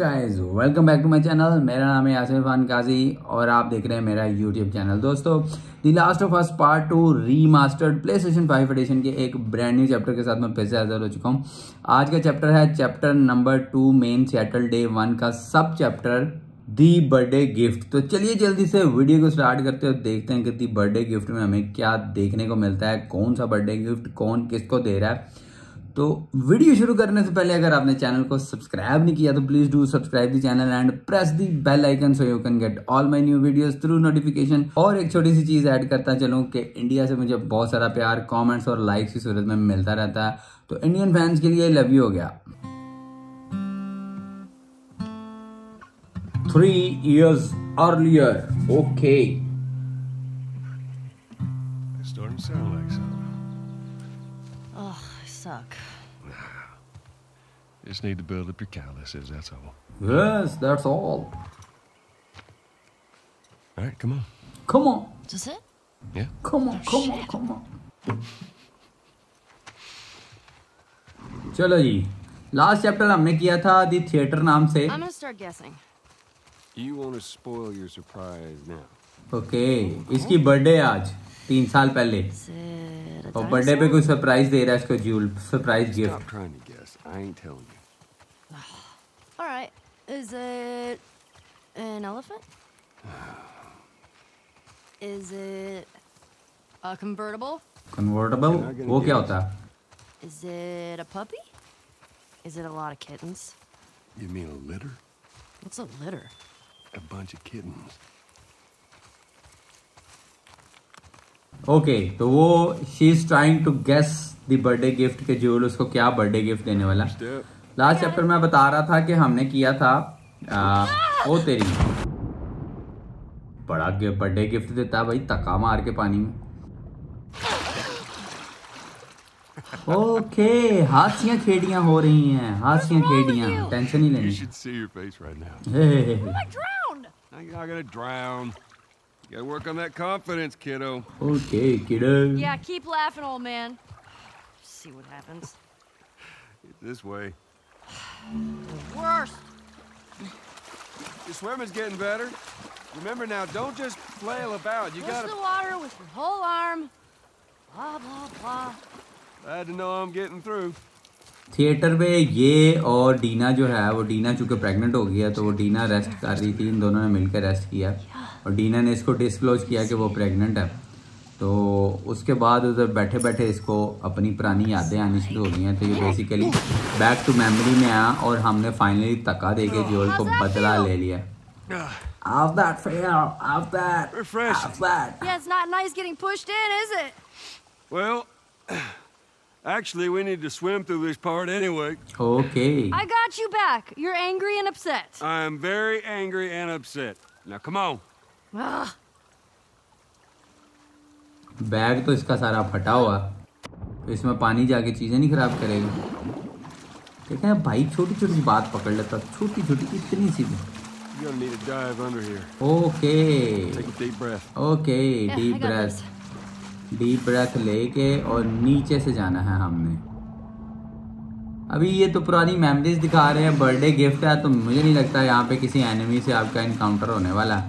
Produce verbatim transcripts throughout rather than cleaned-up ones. Guys welcome back to my channel. मेरा नाम है यासिर इरफान काजी और आप देख रहे हैं मेरा यूट्यूब चैनल। दोस्तों the last of us part two remastered PlayStation five edition के एक ब्रांड न्यू चैप्टर के साथ मैं फिर से हाजिर हो चुका हूँ। आज का चैप्टर है chapter number two main Seattle day one का सब चैप्टर दी बर्थडे गिफ्ट। तो चलिए जल्दी से वीडियो को स्टार्ट करते हैं, देखते हैं कि दी बर्थडे गिफ्ट में हमें क्या देखने को मिलता है, कौन सा बर्थडे गिफ्ट कौन किसको दे रहा है। तो वीडियो शुरू करने से पहले अगर आपने चैनल को सब्सक्राइब नहीं किया तो please do subscribe the channel and press the bell icon so you can get all my new videos through notification. और एक छोटी सी चीज ऐड करता चलूं कि इंडिया से मुझे बहुत सारा प्यार कमेंट्स और लाइक्स की सूरत में मिलता रहता है, तो इंडियन फैंस के लिए लव यू हो गया। Three years earlier okay suck. Just need to build up your calluses, that's all. Yes, that's all. All right, come on. Come on. Just it? Yeah. Come on, oh, come shit. on, come on. चलो जी, last chapter हमने किया था the theater नाम से. I'm gonna start guessing. You want to spoil your surprise now. Okay, इसकी birthday आज. तीन साल पहले और बर्थडे पे कोई सरप्राइज दे रहा है इसको Joel surprise gift. All right, is it an elephant? Is it a convertible? Convertible? वो क्या होता है? Is it a puppy? Is it a lot of kittens? You mean a litter? What's a litter? A bunch of kittens. Okay okay, तो वो she is trying to guess the birthday gift के Joel उसको क्या birthday gift देने वाला। Last chapter में बता रहा था कि हमने किया था आ, ओ तेरी बड़ा बर्थडे गिफ्ट देता है भाई तका मार के पानी में। ओके okay, हासियां खेड़ियां हो रही हैं, हासियां खेड़ियां, टेंशन ही लेनी। Gotta work on that confidence, kiddo. Okay, kiddo. Yeah, keep laughing, old man. Just see what happens. It's this way. The worst. Your swimming's getting better. Remember now, don't just flail about. You gotta push the water with your whole arm. Blah blah blah. Glad to know I'm getting through. Theatre पे ये और डीना जो है वो डीना चूंकि pregnant हो गया तो वो डीना रेस्ट कर रही थी, इन दोनों ने मिलकर रेस्ट किया और डीना ने इसको डिस्क्लोज किया कि वो प्रेग्नेंट है। तो उसके बाद उधर बैठे बैठे इसको अपनी पुरानी यादें आनी शुरू हो गई हैं। तो ये बेसिकली बैक टू मेमोरी में आया और हमने फाइनली तका दे के जोल को बदला ले लिया। Off that fail, off that, off that. Yeah, it's not nice getting pushed in, is it? Well, actually, we need to swim through this part anyway. Okay. I got you back. You're angry and upset. I am very angry and upset. Now come on. Ah. Bag तो इसका सारा फटा हुआ, तो इसमें पानी जाके चीजें नहीं खराब करेगा। देखते हैं भाई, छोटी छोटी बात पकड़ लेता, छोटी छोटी इतनी सी। You need to dive under here. Okay. Take a deep breath. Okay, yeah, deep breath. Deep breath लेके और नीचे से जाना है हमने। अभी ये तो पुरानी मेमोरीज दिखा रहे हैं, बर्थडे गिफ्ट है तो मुझे नहीं लगता यहाँ पे किसी एनिमी से आपका इनकाउंटर होने वाला।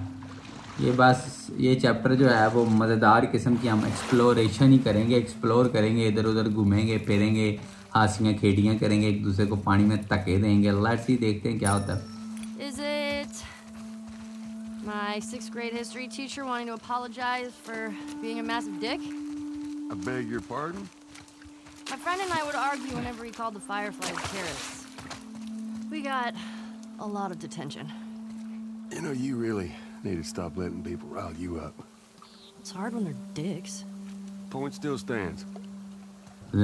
ये बस ये चैप्टर जो है वो मज़ेदार किस्म की हम एक्सप्लोरेशन ही करेंगे, एक्सप्लोर करेंगे, इधर उधर घूमेंगे फिरेंगे, हंसियाँ खेडियाँ करेंगे, एक दूसरे को पानी में तके देंगे। लेट्स सी, देखते हैं क्या होता है। My sixth grade history teacher wanting to apologize for being a massive dick. I beg your pardon? My friend and I would argue whenever he called the fireflies terrorists. We got a lot of detention. You know, you really need to stop letting people rile you up. It's hard when they're dicks. Point still stands.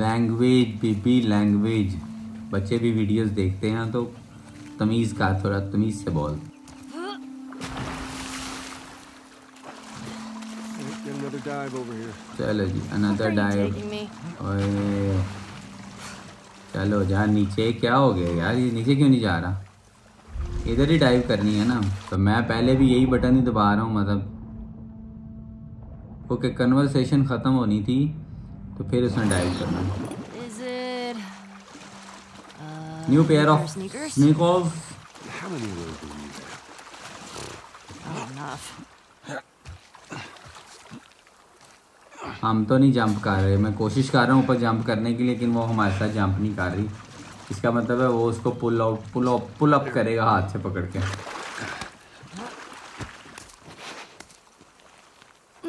Language, baby, language. बच्चे भी videos देखते हैं तो तमीज का थोड़ा तमीज से बोल। चलो जी, अनदर डाइव। ओए चलो जा नीचे, क्या हो गया यार, ये नीचे क्यों नहीं जा रहा, इधर ही डाइव करनी है ना। तो मैं पहले भी यही बटन ही दबा रहा हूँ, मतलब ओके कन्वर्सेशन ख़त्म होनी थी तो फिर उसने डाइव करना। New pair of sneakers. How many of those do we have? Not enough. हम तो नहीं जंप कर रहे, मैं कोशिश कर रहा हूँ ऊपर जंप करने की, लेकिन वो हमारे साथ जंप नहीं कर रही। इसका मतलब है वो उसको pull out pull out pull up करेगा हाथ से पकड़ के।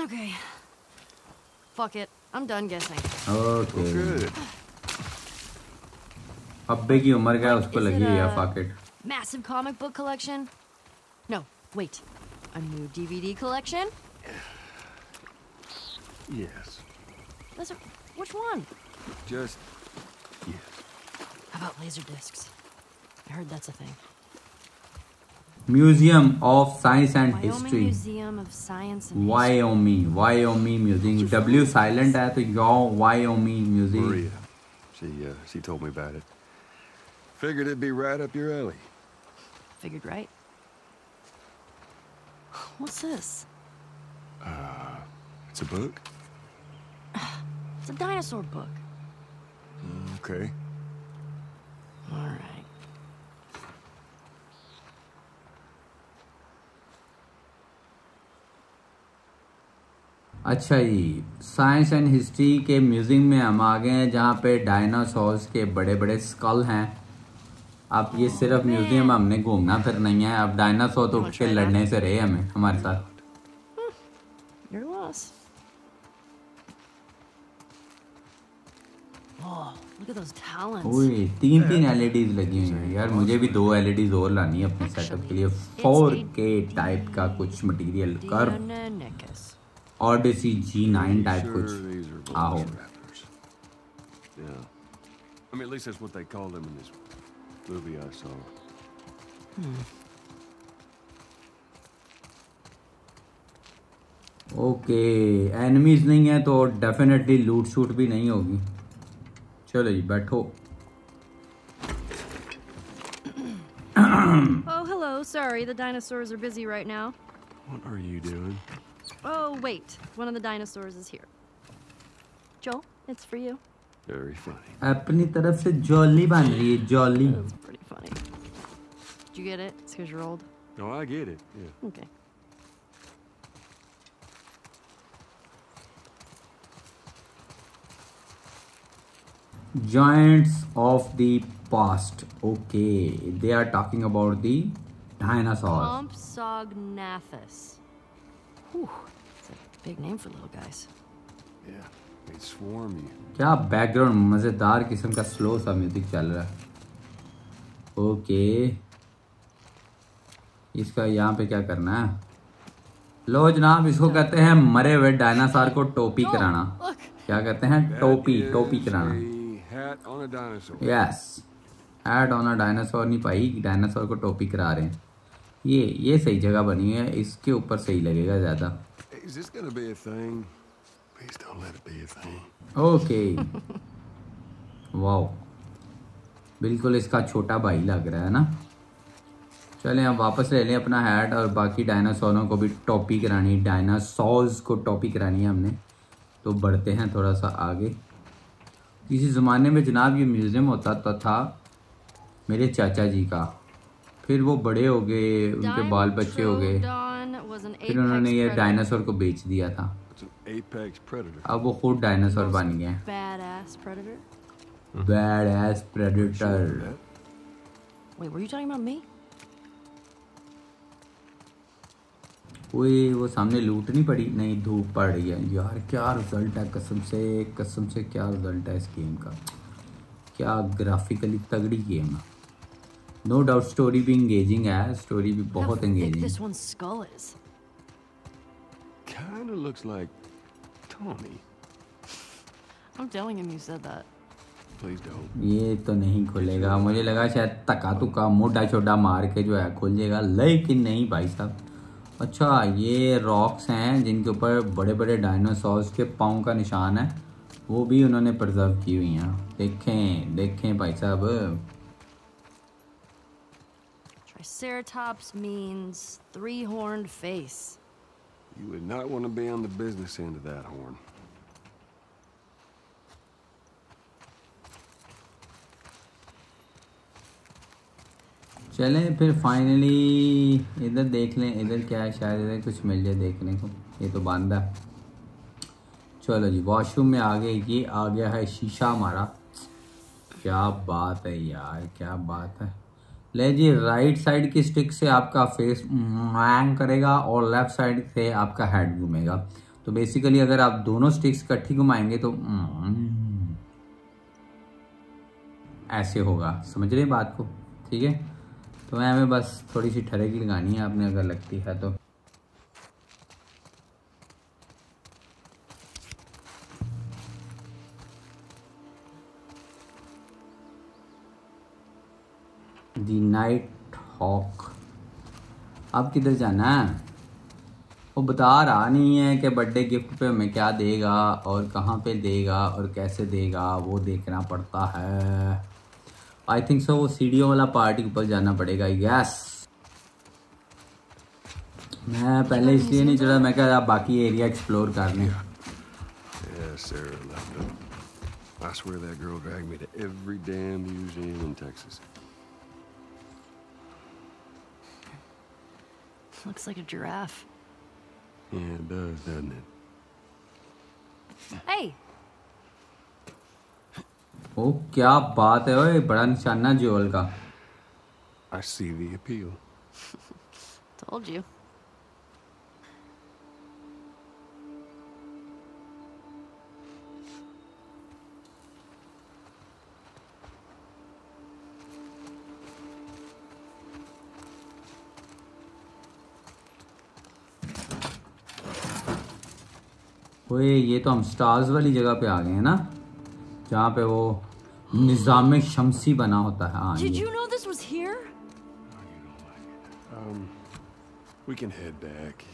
Okay. Fuck it. I'm done guessing. Okay. Good. अब्बे की उम्र क्या उसको लगी है fuck it. Massive comic book collection? No, wait. A new D V D collection? Yes. Listen, which one? Just yes. How about laser discs? I heard that's a thing. Museum of Science and History. Museum of Science and Wyoming. Wyoming Museum. W silent है तो यो Wyoming Museum. Maria, she uh, she told me about it. Figured it'd be right up your alley. Figured right. What's this? Uh, it's a book. It's a dinosaur book. Okay. All right. अच्छा जी, science and history के museum में हम आ गए हैं जहाँ पे dinosaurs के बड़े बड़े स्कल हैं। अब ये सिर्फ म्यूजियम हमने घूमना फिरना ही है, अब डायनासोर तो उठ के लड़ने से रहे हमें हमारे साथ। ओए तीन तीन एलईडीज लगी हुई हैं यार, मुझे भी दो एलईडीज और लानी है अपने सेटअप के लिए। फोर के टाइप का कुछ मटेरियल कर Odyssey G nine type कुछ आओ। I mean, at least that's what they called them in this movie I saw. Okay, enemies नहीं है तो definitely लूट शूट भी नहीं होगी। चलो जी बैठो। Oh hello, sorry, the dinosaurs are busy right now. What are you doing? Oh wait, one of the dinosaurs is here. Joel, it's for you. Very funny. अपनी तरफ से jolly बन रही है jolly. That's pretty funny. Did you get it? It's because you're old. No, I get it. Yeah. Okay. Giants of the past. Okay, they are talking about the dinosaurs. Compsognathus. Whew, that's a big name for little guys. Yeah, they swarm you. क्या background मजेदार किस्म का slow सा music चल रहा है। Okay, इसका यहाँ पे क्या करना है? लो जनाब, इसको कहते हैं मरे हुए डायनासोर को टोपी कराना। क्या कहते हैं? टोपी टोपी कराना। Yes, hat on a dinosaur. नहीं भाई, डायनासोर को टोपी करा रहे हैं। ये ये सही जगह बनी है, इसके ऊपर सही लगेगा ज्यादा। ओके वाओ, बिल्कुल इसका छोटा भाई लग रहा है ना। चलें अब वापस ले लें अपना हैट, और बाकी डायनासोरों को भी टॉपी करानी, डायनासोर्स को टॉपी करानी है हमने। तो बढ़ते हैं थोड़ा सा आगे। किसी ज़माने में जनाब ये म्यूज़ियम होता तो था मेरे चाचा जी का, फिर वो बड़े हो गए, उनके बाल बच्चे हो गए, फिर उन्होंने ये डायनासोर को बेच दिया था। अब वो खुद डायनासोर बन गए, बैड एस प्रेडेटर। ओए वो सामने लूटनी पड़ी, नहीं धूप पड़ रही है यार। क्या रिजल्ट है कसम से, कसम से क्या रिजल्ट है इस गेम का। क्या ग्राफिकली तगड़ी गेम है, नो डाउट। स्टोरी भी एंगेजिंग है, स्टोरी भी बहुत एंगेजिंग है। ये तो नहीं खुलेगा, मुझे लगा शायद तका तुका मोटा छोटा मार के जो है खुल जाएगा, लेकिन नहीं भाई साहब। अच्छा ये रॉक्स हैं जिनके ऊपर बड़े बड़े डायनासोर्स के पाँव का निशान है, वो भी उन्होंने प्रिजर्व की हुई हैं। देखें देखें भाई साहब, Triceratops means three-horned face. You would not want to be on the business end of that horn. चलें फिर फाइनली इधर देख लें, इधर क्या है, शायद इधर कुछ मिल जाए देखने को। ये तो बंद है। चलो जी वॉशरूम में आ गए। ये आ गया है शीशा हमारा। क्या बात है यार, क्या बात है। ले जी राइट साइड की स्टिक से आपका फेस हैंग करेगा और लेफ़्ट साइड से आपका हेड घूमेगा। तो बेसिकली अगर आप दोनों स्टिक्स इकट्ठी घुमाएंगे तो ऐसे होगा, समझ रहे बात को, ठीक है। तो मैं हमें बस थोड़ी सी ठरेकी लगानी है आपने, अगर लगती है तो। दी नाइट हॉक, आप किधर जाना है? वो बता रहा नहीं है कि बर्थडे गिफ्ट पे हमें क्या देगा और कहाँ पे देगा और कैसे देगा, वो देखना पड़ता है। आई थिंक सो वो सीढ़ियों वाला पार्टी के ऊपर जाना पड़ेगा। यस, मैं पहले इसलिए नहीं चला, मैं कह आप बाकी एरिया एक्सप्लोर करने। ओ क्या बात है, ओए बड़ा निशाना जोल का। I see the appeal. Told you. ओए ये तो हम स्टार्स वाली जगह पे आ गए हैं ना, जहाँ पे वो निजाम शमसी बना होता है। हाँ, Did you know this was here? Um, we can head back.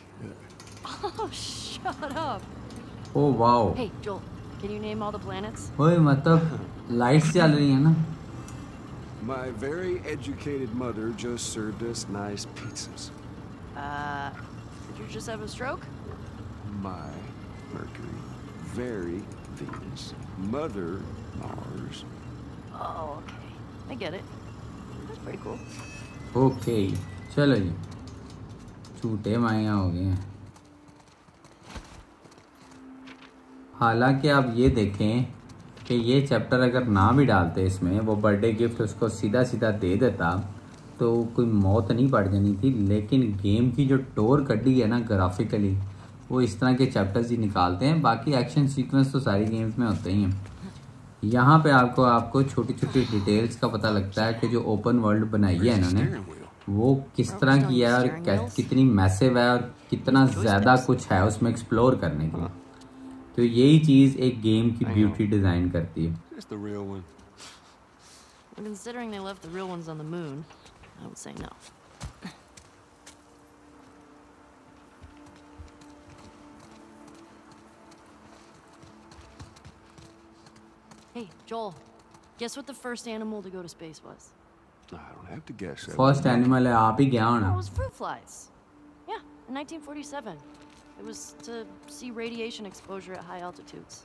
Oh, shut up. Oh wow. Hey Joel, can you name all the planets? ओए मतलब लाइट्स चल रही है ना। My very educated mother just served us nice pizzas. Uh, did you just have a stroke? My Mercury, very Venus, Mother Mars. Oh, okay. I get it. That's pretty cool. Okay. चलो जी, छूटे माया हो गए हैं। हालांकि आप ये देखें कि ये चैप्टर अगर ना भी डालते इसमें, वो बर्थडे गिफ्ट उसको सीधा सीधा दे देता तो कोई मौत नहीं पड़ जानी थी। लेकिन गेम की जो टोर कटी है ना ग्राफिकली, वो इस तरह के चैप्टर्स ही निकालते हैं। बाकी एक्शन सीक्वेंस तो सारी गेम्स में होते ही हैं। यहाँ पे आपको आपको छोटी छोटी डिटेल्स का पता लगता है कि जो ओपन वर्ल्ड बनाई है इन्होंने वो किस तरह की है और कितनी मैसिव है और कितना ज़्यादा कुछ है उसमें एक्सप्लोर करने के लिए। तो यही चीज़ एक गेम की ब्यूटी डिज़ाइन करती है। Hey Joel, guess what the first animal to go to space was? I don't have to guess. First animal है, आप ही क्या होना? It was fruit flies. Yeah, in nineteen forty-seven. It was to see radiation exposure at high altitudes.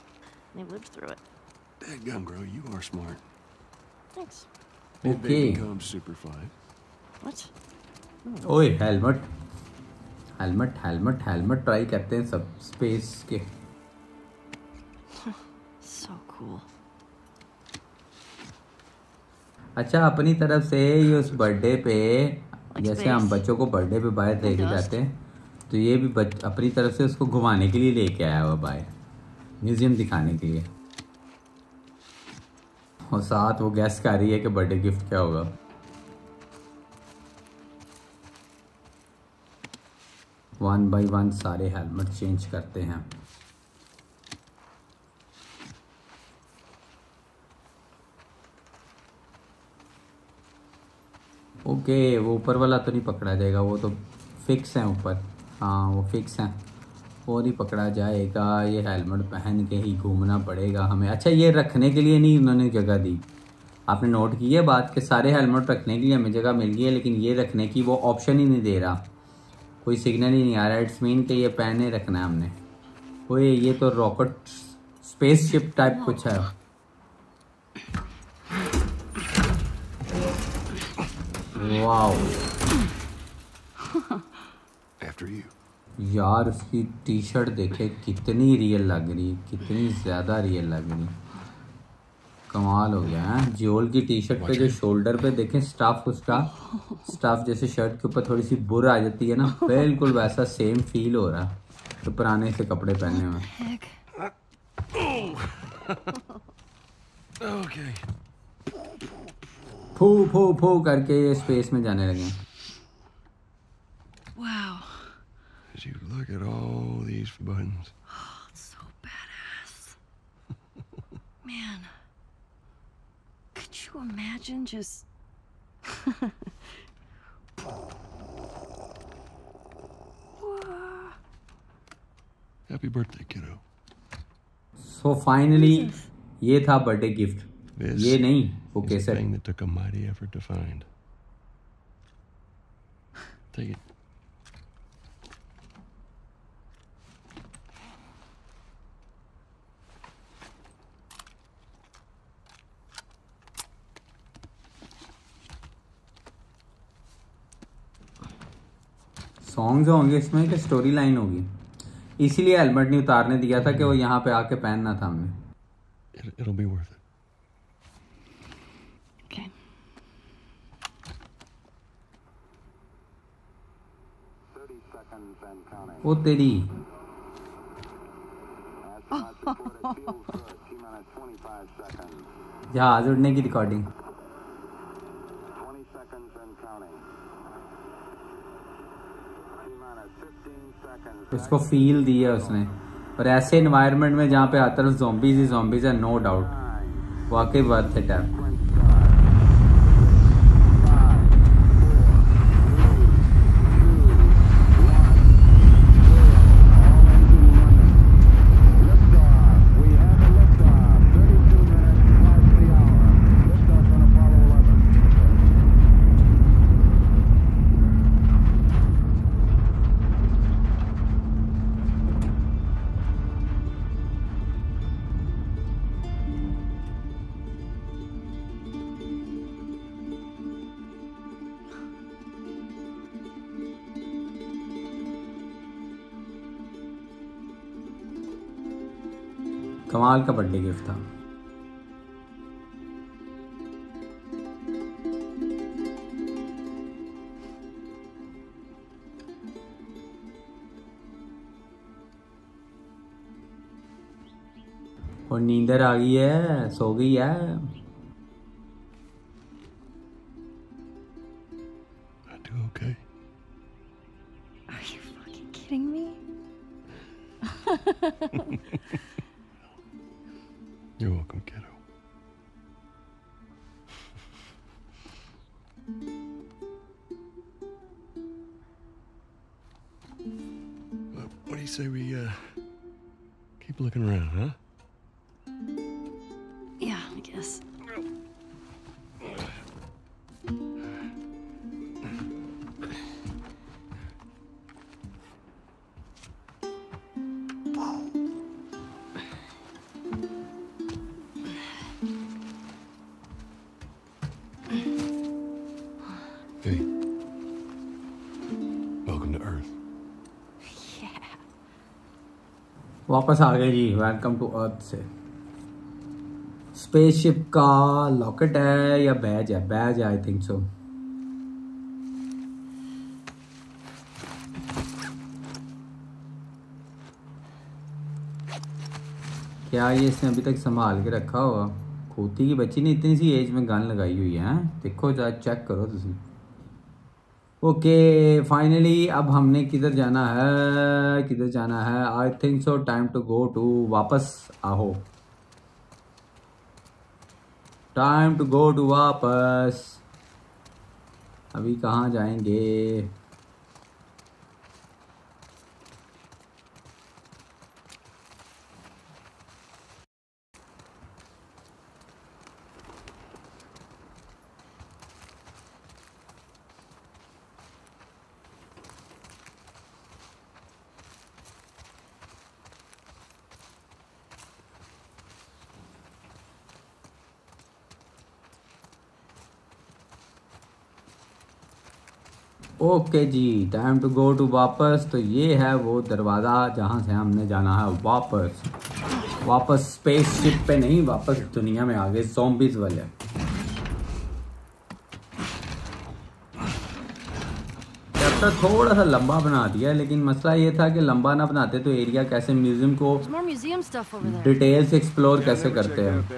And they lived through it. That gum bro, you are smart. Thanks. Okay. Superfly. What? Oye, helmet. Helmet, helmet, helmet. Try करते हैं सब space के. So cool. अच्छा अपनी तरफ से ये उस बर्थडे पे, जैसे हम बच्चों को बर्थडे पे बाहर लेके जाते हैं, तो ये भी बच, अपनी तरफ से उसको घुमाने के लिए लेके आया हुआ बाहर, म्यूजियम दिखाने के लिए। और साथ वो गैस कर रही है कि बर्थडे गिफ्ट क्या होगा। वन बाय वन सारे हेलमेट चेंज करते हैं। ओके okay, वो ऊपर वाला तो नहीं पकड़ा जाएगा, वो तो फिक्स है ऊपर। हाँ वो फिक्स है, वो नहीं पकड़ा जाएगा। ये हेलमेट पहन के ही घूमना पड़ेगा हमें। अच्छा ये रखने के लिए नहीं उन्होंने जगह दी, आपने नोट की है बात कि सारे हेलमेट रखने के लिए हमें जगह मिल गई है, लेकिन ये रखने की वो ऑप्शन ही नहीं दे रहा, कोई सिग्नल ही नहीं आ रहा। इट्स मीन कि ये पहने रखना है हमने। ओए ये तो रॉकेट स्पेसशिप टाइप कुछ है। वाओ। यार उसकी टी शर्ट देखे कितनी रियल लग रही, कितनी ज्यादा रियल लग रही, कमाल हो गया है। जियोल की टी शर्ट पे जो शोल्डर पे देखें स्टाफ, उसका स्टाफ जैसे शर्ट के ऊपर थोड़ी सी बुर आ जाती है ना, बिल्कुल वैसा सेम फील हो रहा है तो पुराने से कपड़े पहने में। फू फू फू करके ये स्पेस में जाने लगे। Look at all these buttons. Oh, it's so badass. Man, could you imagine just... Happy birthday, kiddo. So finally, ये था birthday gift. This ये नहीं, वो कैसे? Thing that took a mighty effort to find. Take it. Songs होंगे इसमें कि story line होगी, इसीलिए हेलमेट नहीं उतारने दिया था कि वो यहाँ पे आके पहनना था हमने। It'll be worth it. Okay. ओ तेरी जहाज उड़ने की रिकॉर्डिंग। उसको फील दिया उसने, और ऐसे एनवायरनमेंट में जहाँ पे हर तरफ ज़ॉम्बीज़ ही ज़ॉम्बीज़ है, नो डाउट वाकई वर्थ इट है। कमाल का बर्थडे गिफ्ट था। और नींदर आ गई है, सो गई है। Okay. Are you fucking kidding me? You're welcome, kiddo. Well, what do you say we uh, keep looking around, huh? Yeah, I guess. वापस आ गए जी, वेलकम टू अर्थ से। स्पेसशिप का लॉकेट है या बैज है? बैज है आई थिंक सो। क्या ये इसने अभी तक संभाल के रखा होगा? खोती की बच्ची ने इतनी सी एज में गन लगाई हुई है, देखो जरा चेक करो तुम। ओके फाइनली अब हमने किधर जाना है, किधर जाना है? I think so time to go to वापस आओ, टाइम टू गो टू वापस। अभी कहाँ जाएंगे? ओके जी, टाइम टू गो टू वापस। तो ये है वो दरवाज़ा जहाँ से हमने जाना है वापस। वापस स्पेसशिप पे नहीं, वापस दुनिया में आ गए ज़ॉम्बीज़ वाले। चैप्टर थोड़ा सा लंबा बना दिया, लेकिन मसला ये था कि लंबा ना बनाते तो एरिया कैसे, म्यूजियम को डिटेल से एक्सप्लोर कैसे करते हैं।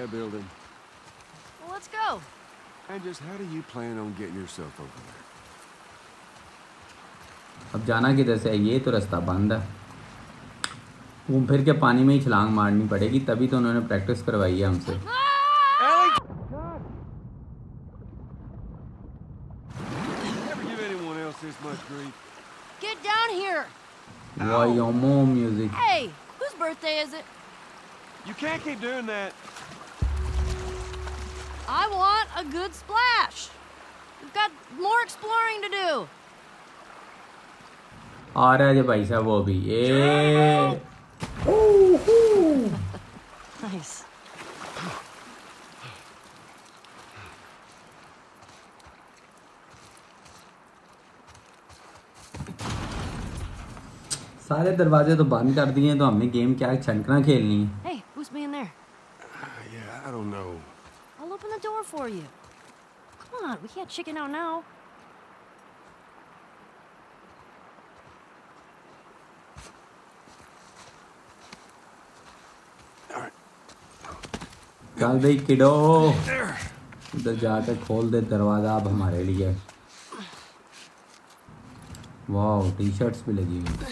And just how do you plan on getting yourself over there? अब जाना किधर से है? ये तो रास्ता बंद है, घूम फिर के पानी में ही छलांग मारनी पड़ेगी। तभी तो उन्होंने प्रैक्टिस करवाई है हमसे। Get down here. Wyoming music. Hey, whose birthday is it? You can't keep doing that. I want a good splash. We've got more exploring to do. आ रहा है जो भाई साहब वो भी। ये Nice. सारे दरवाजे तो बंद कर दिए, तो हमने गेम क्या छनकना खेलनी है। Hey, who's been there? Yeah, I don't know. Open the door for you. Come on, we can't chicken out now. चल भाई किडो, उधर जाकर खोल दे दरवाजा अब हमारे लिए। वाओ, टी शर्ट्स भी लगी हुई।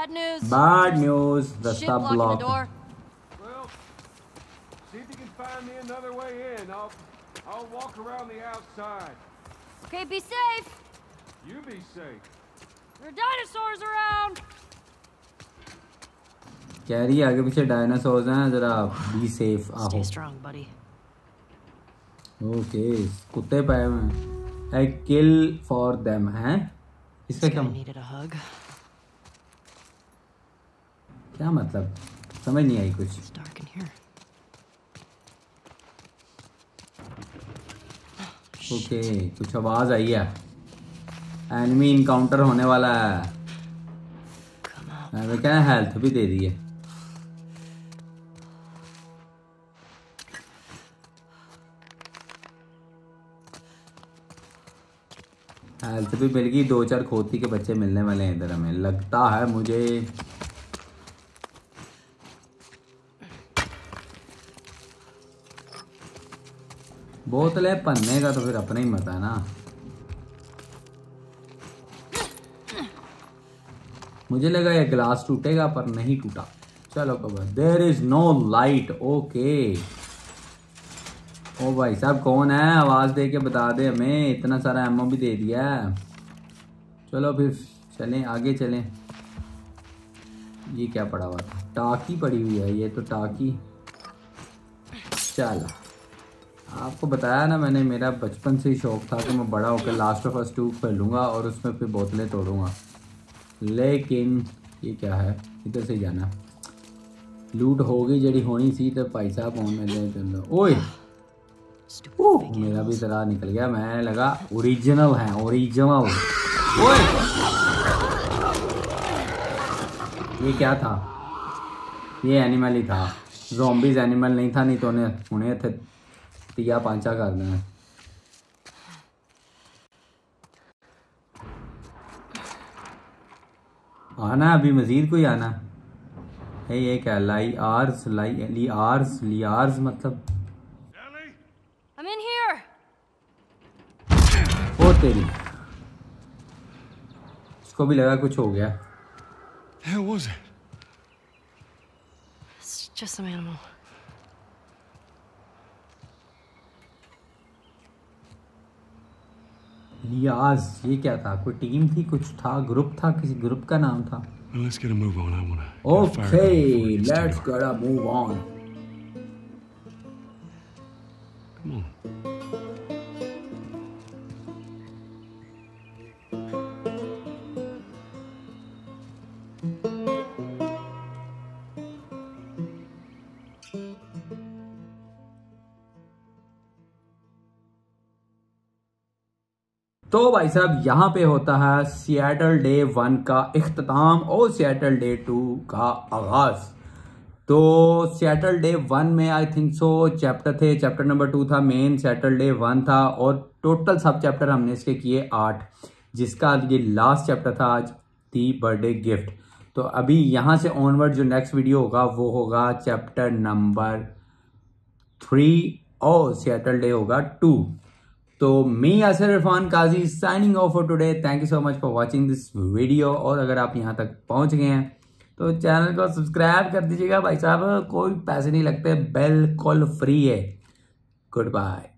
Bad news. Bad news. The stop block. Well, see if you can find me another way in. I'll, I'll walk around the outside. Okay, be safe. You be safe. There are dinosaurs around. कह रही है आगे पीछे dinosaurs हैं, जरा be safe. आओ. Stay strong, buddy. Okay, कुत्ते पाए हैं. I kill for them हैं. इससे क्या? क्या मतलब समझ नहीं आई कुछ। ओके okay, कुछ आवाज आई है, एनिमी इनकाउंटर होने वाला है। हमें क्या हेल्थ भी दे दी है। हेल्थ भी मिल गई, दो चार खोती के बच्चे मिलने वाले हैं इधर हमें, लगता है मुझे। बोतल है, पन्ने का तो फिर अपना ही मत है ना। मुझे लगा ये ग्लास टूटेगा पर नहीं टूटा। चलो कबर। There is no light. Okay, ओ भाई साहब कौन है, आवाज दे के बता दे हमें। इतना सारा एमओ भी दे दिया। चलो फिर चलें, आगे चलें। ये क्या पड़ा हुआ था? टाकी पड़ी हुई है। ये तो टाकी। चलो, आपको बताया ना मैंने, मेरा बचपन से ही शौक था कि मैं बड़ा होकर लास्ट ऑफ अस टू खेलूँगा और उसमें फिर बोतलें तोड़ूँगा। लेकिन ये क्या है, इधर से जाना। लूट होगी जड़ी होनी सी। तो भाई साहब होने दे। चलो ओए, मेरा भी तरह निकल गया। मैं लगा ओरिजिनल है, ओरिजिनल। ओए ये क्या था? ये एनिमल ही था, ज़ॉम्बीज़ एनिमल नहीं था। नहीं तो उन्हें उन्हें थे या पांचा कर देना। आना अभी मजीद कोई आना है। ये क्या लाई आर्स, लाई ली आर्स, ली आर्स मतलब ओ तेरी। उसको भी लगा कुछ हो गया। लियाज, ये क्या था? कोई टीम थी, कुछ था, ग्रुप था, किसी ग्रुप का नाम था। Okay, let's get a move on. तो भाई साहब यहाँ पे होता है सियाटल डे वन का इख्तिताम और सियाटल डे टू का आगाज़। तो सियाटल डे वन में आई थिंक सो चैप्टर थे, चैप्टर नंबर टू था मेन, सियाटल डे वन था और टोटल सब चैप्टर हमने इसके किए आठ, जिसका ये लास्ट चैप्टर था आज दी बर्थडे गिफ्ट। तो अभी यहाँ से ऑनवर्ड जो नेक्स्ट वीडियो होगा वो होगा चैप्टर नंबर थ्री और सियाटल डे होगा टू। तो मैं यासिर इरफान काजी signing off for today. Thank you so much for watching this video. और अगर आप यहाँ तक पहुँच गए हैं तो चैनल को सब्सक्राइब कर दीजिएगा भाई साहब, कोई पैसे नहीं लगते, बिल्कुल फ्री है। Good bye.